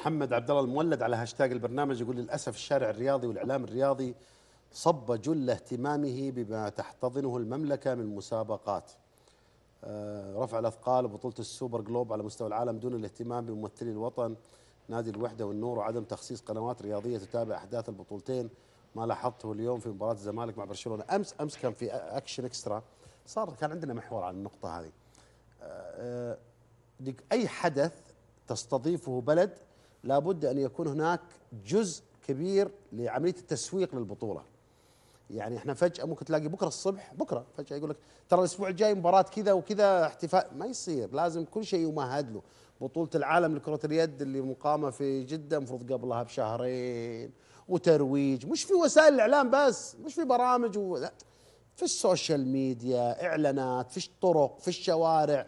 محمد عبد الله المولد على هاشتاج البرنامج يقول للأسف الشارع الرياضي والإعلام الرياضي صب جل اهتمامه بما تحتضنه المملكة من مسابقات، رفع الأثقال وبطولة السوبر جلوب على مستوى العالم دون الاهتمام بممثلي الوطن نادي الوحدة والنور، وعدم تخصيص قنوات رياضية تتابع أحداث البطولتين. ما لاحظته اليوم في مباراة الزمالك مع برشلونة، أمس كان في أكشن إكسترا، صار كان عندنا محور على النقطة هذه. أي حدث تستضيفه بلد لابد أن يكون هناك جزء كبير لعملية التسويق للبطولة. يعني احنا فجأة ممكن تلاقي بكرة الصبح، بكرة فجأة يقول لك ترى الأسبوع الجاي مباراة كذا وكذا احتفاء، ما يصير، لازم كل شيء يمهد له. بطولة العالم لكرة اليد اللي مقامة في جدة مفروض قبلها بشهرين، وترويج، مش في وسائل الإعلام بس، مش في برامج لا، في السوشيال ميديا، إعلانات، في الطرق، في الشوارع،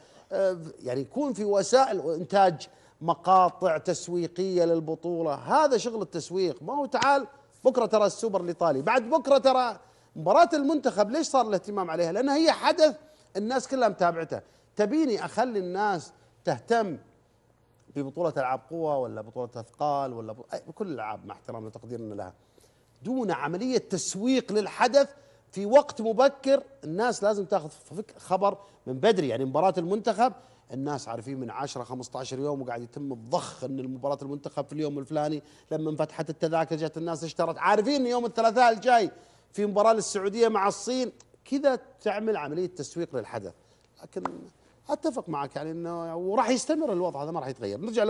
يعني يكون في وسائل وإنتاج مقاطع تسويقية للبطولة. هذا شغل التسويق، ما هو تعال بكرة ترى السوبر الإيطالي، بعد بكرة ترى مباراة المنتخب. ليش صار الاهتمام عليها؟ لأنها هي حدث الناس كلها متابعتها. تبيني أخلي الناس تهتم ببطولة ألعاب قوة ولا بطولة أثقال ولا بكل الألعاب مع احترامنا وتقديرنا لها، دون عملية تسويق للحدث في وقت مبكر. الناس لازم تاخذ خبر من بدري، يعني مباراة المنتخب الناس عارفين من 10 15 يوم وقاعد يتم الضخ ان مباراة المنتخب في اليوم الفلاني، لما انفتحت التذاكر جت الناس اشترت، عارفين ان يوم الثلاثاء الجاي في مباراة للسعودية مع الصين، كذا تعمل عملية تسويق للحدث. لكن اتفق معك يعني انه وراح يستمر الوضع هذا، ما راح يتغير. نرجع